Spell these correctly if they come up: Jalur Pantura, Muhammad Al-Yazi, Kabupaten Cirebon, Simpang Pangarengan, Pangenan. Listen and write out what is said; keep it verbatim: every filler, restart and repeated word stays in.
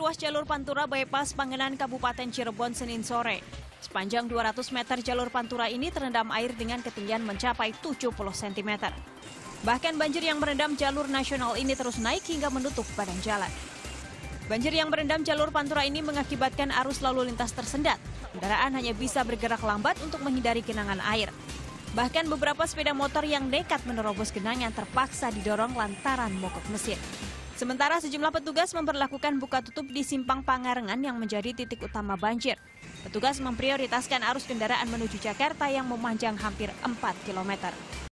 ruas jalur Pantura bypass Pangenan Kabupaten Cirebon Senin sore. Sepanjang dua ratus meter jalur Pantura ini terendam air dengan ketinggian mencapai tujuh puluh sentimeter. Bahkan banjir yang merendam jalur nasional ini terus naik hingga menutup badan jalan. Banjir yang merendam jalur Pantura ini mengakibatkan arus lalu lintas tersendat. Kendaraan hanya bisa bergerak lambat untuk menghindari genangan air. Bahkan beberapa sepeda motor yang nekat menerobos genangan terpaksa didorong lantaran mogok mesin. Sementara sejumlah petugas memperlakukan buka tutup di Simpang Pangarengan yang menjadi titik utama banjir. Petugas memprioritaskan arus kendaraan menuju Jakarta yang memanjang hampir empat kilometer.